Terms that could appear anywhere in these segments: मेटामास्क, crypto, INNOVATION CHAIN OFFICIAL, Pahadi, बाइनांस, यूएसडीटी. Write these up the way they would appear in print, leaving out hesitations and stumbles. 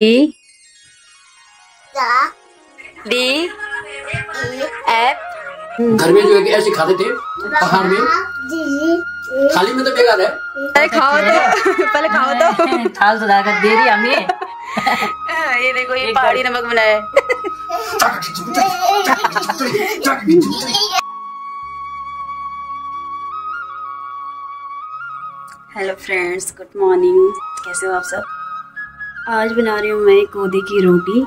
D D F। घर में जो ऐसे खाते थे पहाड़ में, थाली में तो बेकार है। पहले खाओ तो थाल सुधार कर दे रही हमें। ये देखो ये पहाड़ी नमक बनाया है। हेलो फ्रेंड्स, गुड मॉर्निंग, कैसे हो आप सब। आज बना रही हूँ मैं कोदे की रोटी।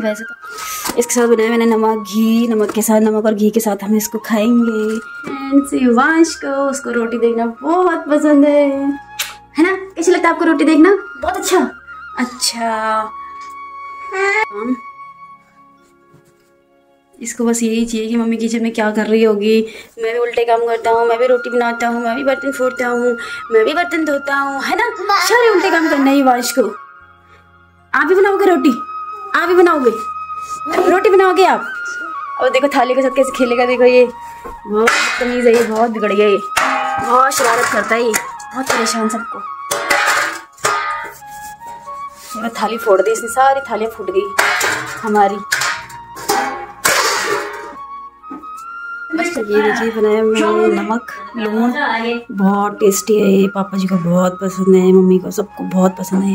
वैसे तो इसके साथ बनाया मैंने नमक घी, नमक के साथ, नमक और घी के साथ हम इसको खाएंगे। एंड शिवांश को उसको रोटी देखना बहुत पसंद है ना। कैसे लगता है आपको रोटी देखना? बहुत अच्छा। अच्छा, इसको बस यही चाहिए कि मम्मी किचन में क्या कर रही होगी। मैं भी उल्टे काम करता हूँ, मैं भी रोटी बनाता हूँ, मैं भी बर्तन फोड़ता हूँ, मैं भी बर्तन धोता हूँ, है ना। सारे उल्टे काम करना ही वाश को। आप भी बनाओगे रोटी? आप भी बनाओगे रोटी? बनाओगे आप? और देखो थाली के साथ कैसे खेलेगा। देखो ये बहुत तमीज़ है, ये बहुत बिगड़ गया, ये बहुत शरारत करता है, ये बहुत परेशान सबको। थाली फोड़ दी इसने, सारी थालियाँ फूट गई हमारी। ये देखिए बनाया मैंने नमक लून, बहुत टेस्टी है। ये पापा जी को बहुत पसंद है, मम्मी को, सबको बहुत पसंद है।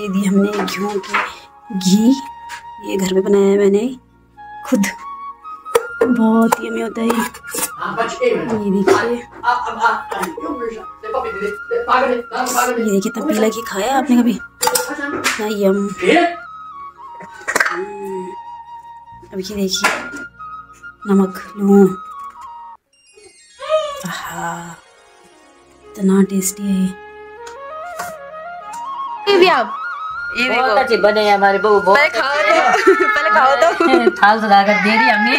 ये दी हमने गेहूँ की घी, ये घर में बनाया है मैंने खुद, बहुत यमी होता है। ये देखिए, ये देखिए तबीला घी खाया आपने कभी? इतना यम। अब ये देखिए नमक लून, इतना टेस्टी है ये भी। आप ये देखो बहुत अच्छे बने हैं हमारे बहू। पहले खाओ तो थाल सुधार कर दे रही हमने।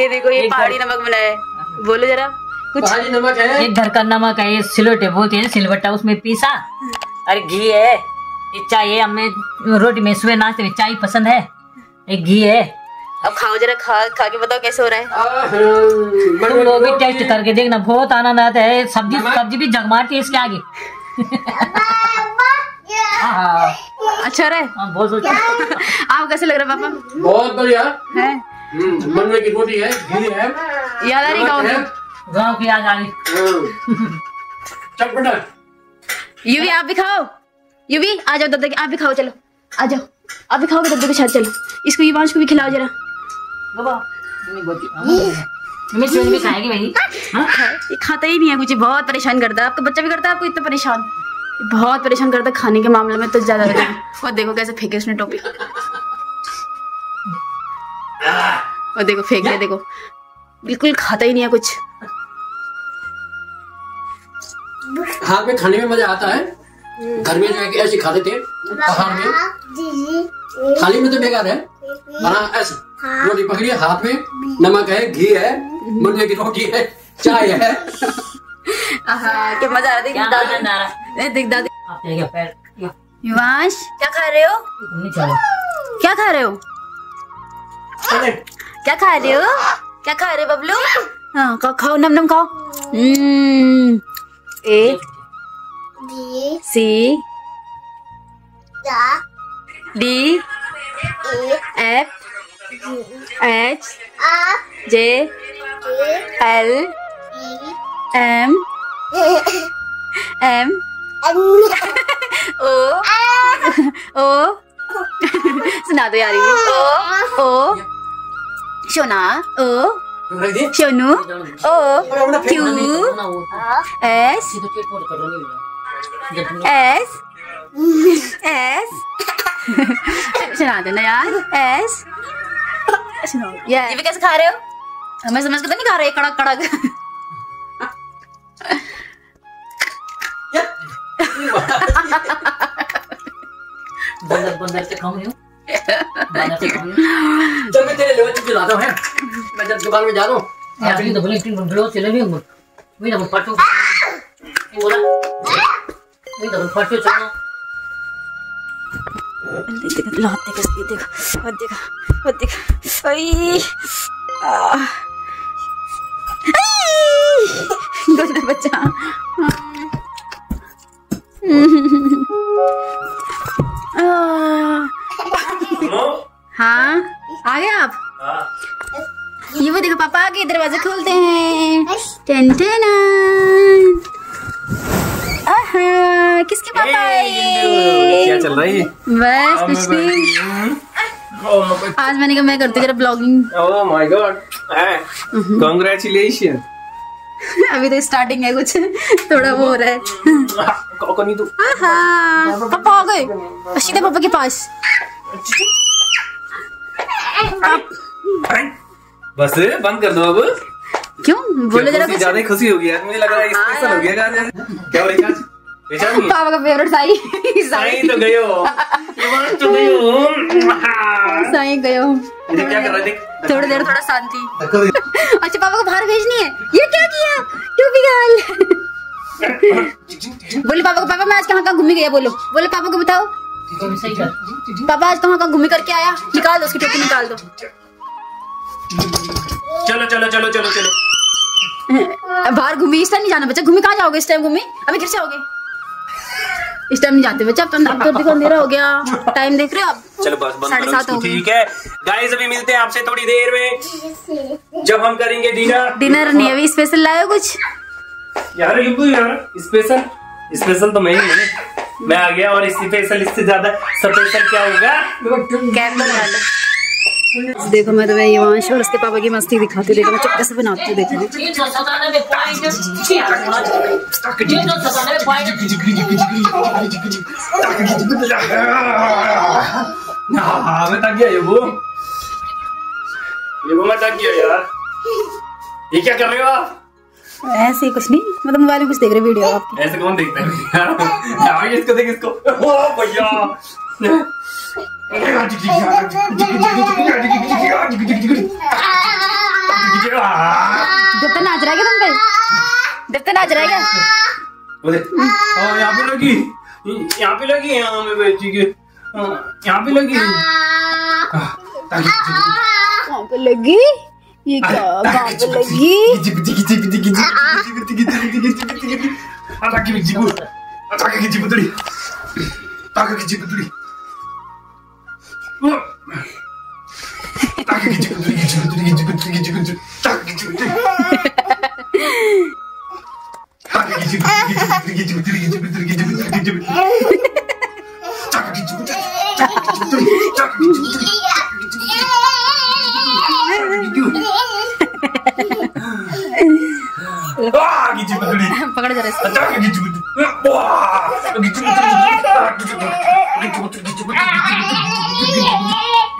ये देखो ये पहाड़ी नमक बनाया है, बोलो जरा कुछ। पहाड़ी नमक है, ये घर का नमक है, ये सिलवटे बोलते हैं, सिलवटा उसमें पीसा। अरे घी है, ये चाय है, हमें रोटी में सुबह नाश्ते में चाय पसंद है, एक घी है। अब खाओ जरा, खा के बताओ कैसे हो रहा है। बड़े लोग भी टेस्ट करके देखना, बहुत आनंद आता है। सब्जी भी जगमाती है इसके आगे। अच्छा रहे, बहुत सोच। आपको कैसे लग रहा है पापा? बहुत बढ़िया है, बनने की रोटी है, घी है, याद आ रही गाँव की याद आ रही। यूवी आप भी खाओ, यूवी आ जाओ, दादा आप भी खाओ, चलो आ जाओ, आप भी खाओगे दद्दू के साथ। चलो इसको, ये वांश को भी खिलाओ जरा। बाबा मम्मी भी खाएगी मेरी। ये खाता ही नहीं है कुछ, बहुत परेशान करता है। आपका बच्चा भी करता है आपको इतना परेशान? बहुत परेशान करता है खाने के मामले में तो ज्यादा। वो देखो कैसे फेंके उसने टोपी, वो देखो फेंक दिया, देखो बिल्कुल खाता ही नहीं है कुछ। हाथ में खाने में मजा आता है। घर में जो ऐसे खाते थे पहाड़ में, थाली में तो बेकार है। ऐसे रोटी पकड़ी, हाथ में नमक है, घी है, मुर्गे की रोटी है, चाय है। क्या मजा आ रहा है। देख दादी युवांश क्या खा रहे हो? क्या खा रहे हो? क्या खा रहे हो? क्या खा रहे हो बबलू? हाँ खाओ, नम नम खाओ। ए D C D E F H J L M M O O। सुना दो यार, O O सोना, O Sonu, O Q S S S। सुना देना यार। S सुनो, ये भी कैसे खा रहे हो? हमें समझ के तो नहीं खा रहे, कड़क कड़क। जब मैं तेरे लेवल चलाता हूँ, मैं जब दुकान में जा रहा हूँ तो बोला बच्चा। दरवाजे खोलते हैं। किसके पापा आए? क्या चल रहा है? बस कुछ नहीं। आज मैंने कहा मैं करती जरा blogging. Oh my God, congratulation. अभी तो स्टार्टिंग है, कुछ थोड़ा वो हो रहा है। पापा आ गए सीधे पापा के पास। बस बंद कर दो अब। क्यों बोलो जरा, कुछ ज्यादा खुशी हो गया, मुझे लग रहा है स्पेशल हो गया। क्या हो रहा है? पापा का फेवरेट साई। साई तो गयो, तो गयो, साई गयो। क्या कर रहा है? थोड़ी देर थोड़ा शांति। अच्छा पापा को बाहर भेजनी है? ये क्या किया टूपी गाल? बोले पापा को, पापा मैं आज कहाँ कहाँ घूमी गया? बोलो बोले पापा को बताओ, पापा आज कहाँ कहाँ घूमी करके आया? निकाल दो उसकी टोपी, निकाल दो। चलो चलो चलो चलो चलो बाहर घूमी। इस टाइम नहीं जाना बच्चा, घूमी कहाँ जाओगे इस टाइम? घूमी अभी गिर जाओगे। इस टाइम नहीं जाते बच्चा, अब तो अंधेरा हो गया। टाइम देख रहे हो आप? चलो बस बंद करो इसको, ठीक है गाइस। अभी मिलते हैं आपसे थोड़ी देर में, जब हम करेंगे डिनर। डिनर नहीं, अभी स्पेशल लाए कुछ यार रिंकू? यार स्पेशल स्पेशल तो मैं ही हूँ, मैं आ गया। और स्पेशल इससे ज्यादा स्पेशल क्या होगा? देखो मैं तुम्हें यवांश और उसके पापा की मस्ती दिखाती हूँ। देखो मैं चक्कर से बनाती हूँ, देखो ये क्या कर रहे हो आप? ऐसे कुछ नहीं, मतलब मोबाइल में कुछ देख रहे वीडियो आप। ऐसे कौन देखता है? इसको देख, इसको। ओ भैया जब तक नाच रहा है तुम पे नाच रहा है क्या? यहाँ पे लगी, यहाँ पे लगी, यहाँ पे लगी, यहाँ पे लगी। ये क्या लगी?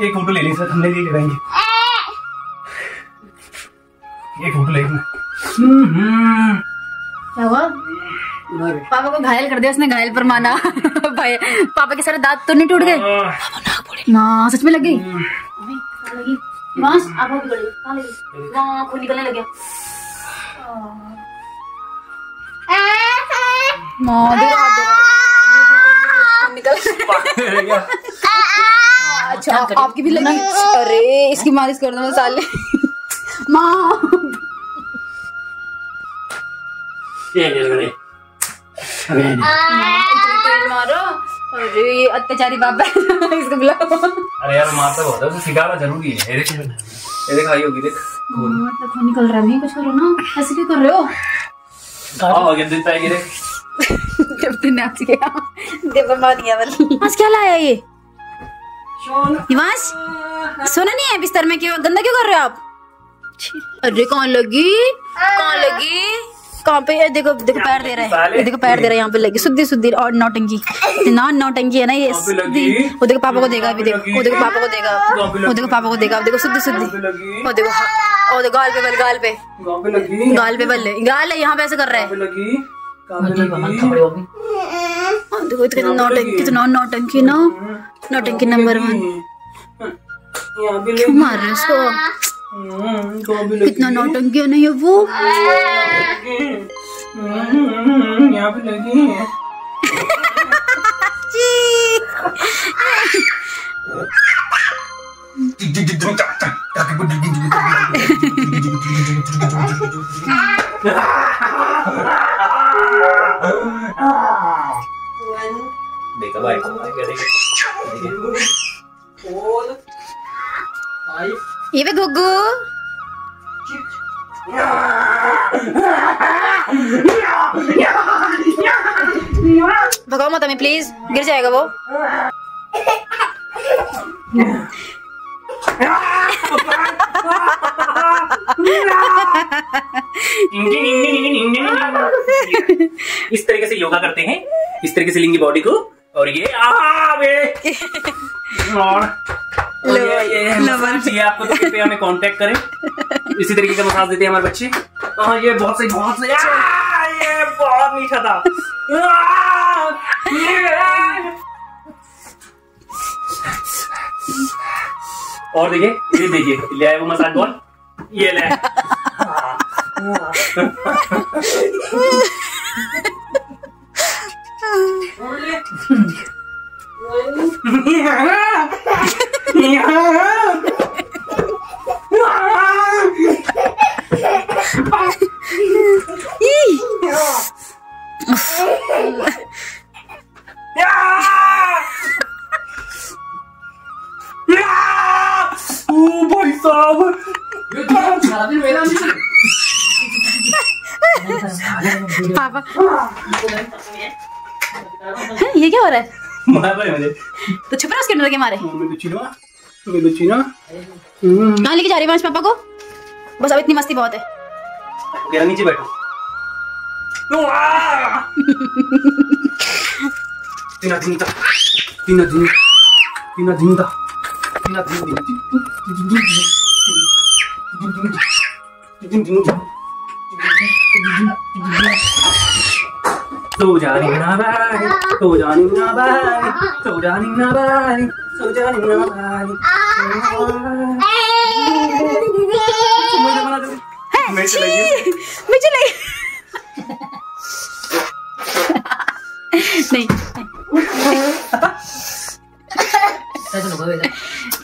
एक फोटो ले लेंगे सर, हमने ले लेंगे एक फोटो ले लेंगे। क्या हुआ? पापा को घायल कर दिया उसने, घायल पर माना। भाई पापा के सारे दांत तो नहीं टूट गए? ना सच में लग गई। खून निकलने लग गया। अच्छा आपकी भी लगी? अरे इसकी मालिश कर दो साले। माँ मारो। अरे अत्याचारी बाबा इसको बुलाओ। अरे यार माता होता है, सिखाना जरूरी है। देख आई होगी, देख खून निकल रहा है। कुछ करो ना, ऐसे क्यों कर रहे हो? क्या लाया ये निवास? सोना नहीं है बिस्तर में, क्यों गंदा क्यों कर रहे हो आप? अरे कौन लगी, कौन लगी, कहाँ पे? देखो देखो पैर दे रहा है, देखो पैर दे रहा है यहाँ पे लगी। सुद्धी सुद्धी और नौटंकी, इतना नौटंकी है ना ये। वो देखो पापा को देगा अभी, देखो वो देखो पापा को देगा, वो देखो पापा को देगा। देखो सुद्धी सुद्धी, वो देखो, और देखो गाल पे बल, गाल पे, गाल पे बल, गाल है यहाँ पे, ऐसे कर रहा है। देखो इतना नौटंकी, कितना नौटंकी ना, नौटंकी नंबर 1। क्यों मार रहे उसको? कितना नौटंकी है ना ये। वो यहाँ पे लगी है। देखा भाई ये भी घुग्गू। मत हमें प्लीज, गिर जाएगा वो। इस तरीके से योगा करते हैं, इस तरीके से लेंगे बॉडी को। और ये आपको तो कृपया हमें कांटेक्ट करें। इसी तरीके का मसाज देते हैं हमारे बच्चे। ये बहुत मीठा था। और देखिए, ये देखिए ले आए वो मसाज बॉल, ये ले। पापा ये क्या हो रहा है? मुझे तो छुपा उसके अंदर के मारे। कहाँ लेके जा रहे पापा को? बस अब इतनी मस्ती बहुत है। नीचे बैठो। नहीं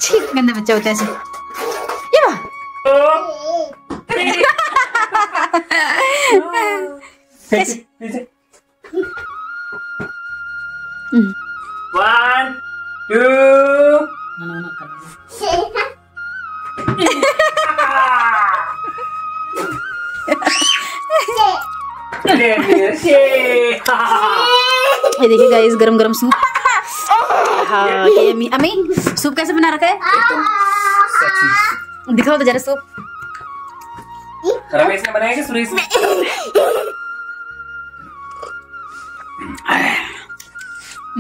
ठीक गंदा बच्चा होता है ऐसे। ये देखिए गाइस, गरम गरम सूप। हाँ ये अम्मी सूप कैसे बना रखा है दिखाओ तो जरा। सूप रमेश ने बनाया कि सुरेश ने?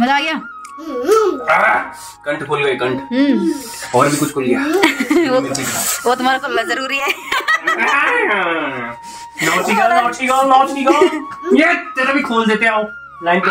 मजा आ गया। कंठ खुल गई, कंठ और भी कुछ खुल गया। वो तुम्हारा खुलना जरूरी है। नौटी गल, नौटी गल, नौटी गल। ये तेरा भी खोल देते आओ लाइन पे।